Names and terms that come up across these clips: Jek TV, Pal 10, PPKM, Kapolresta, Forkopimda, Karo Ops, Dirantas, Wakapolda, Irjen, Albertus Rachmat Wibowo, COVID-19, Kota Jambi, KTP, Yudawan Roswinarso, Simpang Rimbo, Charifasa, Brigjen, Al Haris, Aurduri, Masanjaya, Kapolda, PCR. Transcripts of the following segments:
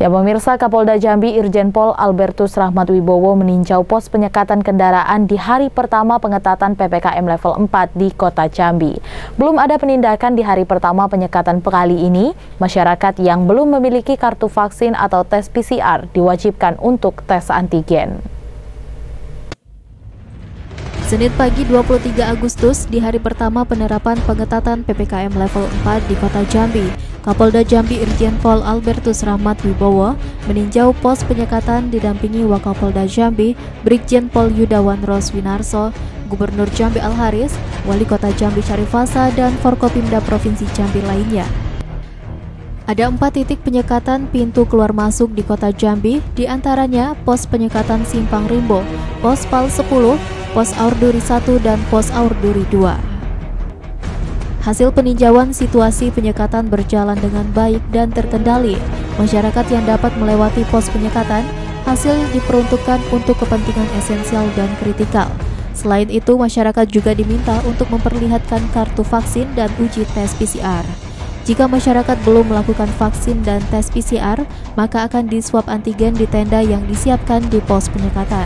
Ya pemirsa, Kapolda Jambi Irjen Pol Albertus Rachmat Wibowo meninjau pos penyekatan kendaraan di hari pertama pengetatan PPKM level 4 di Kota Jambi. Belum ada penindakan di hari pertama penyekatan kali ini, masyarakat yang belum memiliki kartu vaksin atau tes PCR diwajibkan untuk tes antigen. Senin pagi 23 Agustus di hari pertama penerapan pengetatan PPKM level 4 di Kota Jambi, Kapolda Jambi Irjen Pol Albertus Rachmat Wibowo meninjau pos penyekatan didampingi Wakapolda Jambi Brigjen Pol Yudawan Roswinarso, Gubernur Jambi Al Haris, Wali Kota Jambi Charifasa, dan Forkopimda Provinsi Jambi lainnya. Ada 4 titik penyekatan pintu keluar masuk di Kota Jambi, diantaranya pos penyekatan Simpang Rimbo, pos Pal 10, pos Aurduri 1, dan pos Aurduri 2. Hasil peninjauan situasi penyekatan berjalan dengan baik dan terkendali. Masyarakat yang dapat melewati pos penyekatan, hasilnya diperuntukkan untuk kepentingan esensial dan kritikal. Selain itu, masyarakat juga diminta untuk memperlihatkan kartu vaksin dan uji tes PCR. Jika masyarakat belum melakukan vaksin dan tes PCR, maka akan diswab antigen di tenda yang disiapkan di pos penyekatan.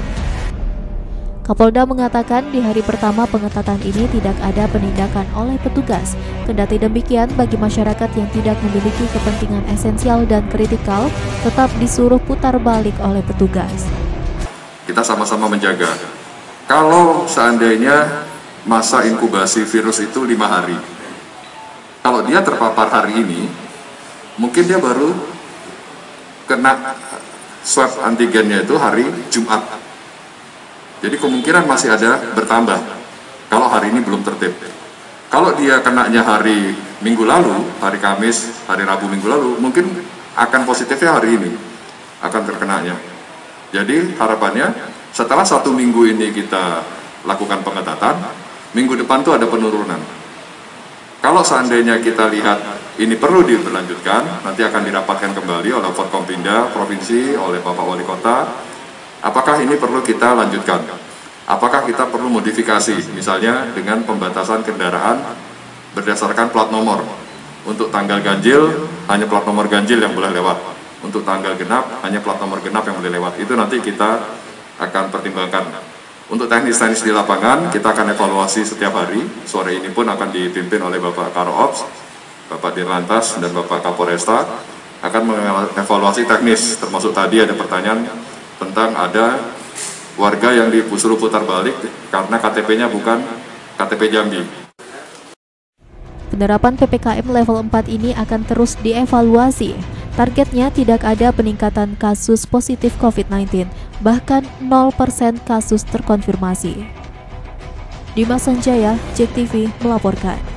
Kapolda mengatakan di hari pertama pengetatan ini tidak ada penindakan oleh petugas. Kendati demikian, bagi masyarakat yang tidak memiliki kepentingan esensial dan kritikal, tetap disuruh putar balik oleh petugas. Kita sama-sama menjaga. Kalau seandainya masa inkubasi virus itu 5 hari, kalau dia terpapar hari ini, mungkin dia baru kena swab antigennya itu hari Jumat. Jadi kemungkinan masih ada bertambah kalau hari ini belum tertib. Kalau dia kenanya hari Minggu lalu, hari Kamis, hari Rabu Minggu lalu, mungkin akan positifnya hari ini, akan terkenanya. Jadi harapannya setelah 1 minggu ini kita lakukan pengetatan, minggu depan tuh ada penurunan. Kalau seandainya kita lihat ini perlu diberlanjutkan, nanti akan dirapatkan kembali oleh Forkopimda Provinsi, oleh Bapak Wali Kota. Apakah ini perlu kita lanjutkan? Apakah kita perlu modifikasi, misalnya dengan pembatasan kendaraan berdasarkan plat nomor. Untuk tanggal ganjil, hanya plat nomor ganjil yang boleh lewat. Untuk tanggal genap, hanya plat nomor genap yang boleh lewat. Itu nanti kita akan pertimbangkan. Untuk teknis-teknis di lapangan, kita akan evaluasi setiap hari. Sore ini pun akan dipimpin oleh Bapak Karo Ops, Bapak Dirantas, dan Bapak Kapolresta akan mengevaluasi teknis. Termasuk tadi ada pertanyaan tentang ada warga yang disuruh putar balik karena KTP-nya bukan KTP Jambi. Penerapan PPKM level 4 ini akan terus dievaluasi. Targetnya tidak ada peningkatan kasus positif COVID-19, bahkan 0% kasus terkonfirmasi. Di Masanjaya, Jek TV melaporkan.